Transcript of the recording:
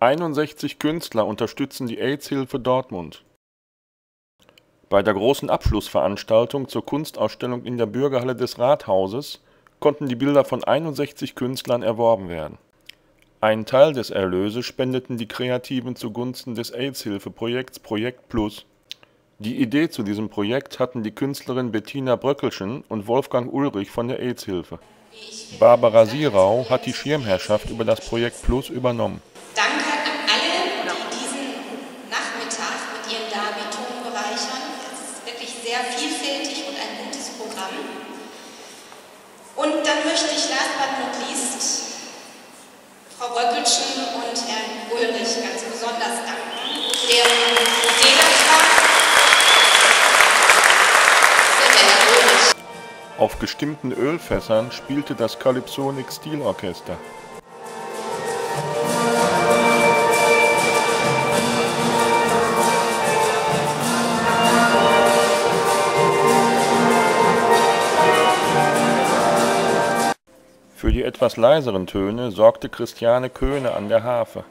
61 Künstler unterstützen die Aidshilfe Dortmund. Bei der großen Abschlussveranstaltung zur Kunstausstellung in der Bürgerhalle des Rathauses konnten die Bilder von 61 Künstlern erworben werden. Einen Teil des Erlöses spendeten die Kreativen zugunsten des Aidshilfe-Projekts Projekt Plus. Die Idee zu diesem Projekt hatten die Künstlerin Bettina Brökelschen und Wolfgang Ullrich von der Aidshilfe. Barbara Sierau hat die Schirmherrschaft über das Projekt Plus übernommen. Danke an alle, die diesen Nachmittag mit ihren Darbietungen bereichern. Es ist wirklich sehr vielfältig und ein gutes Programm. Und dann möchte ich last but not least Frau Brökelschen und Herrn Ullrich ganz besonders danken, deren Idee das war. Auf gestimmten Ölfässern spielte das Calypsonic Stilorchester. Für die etwas leiseren Töne sorgte Christiane Köhne an der Harfe.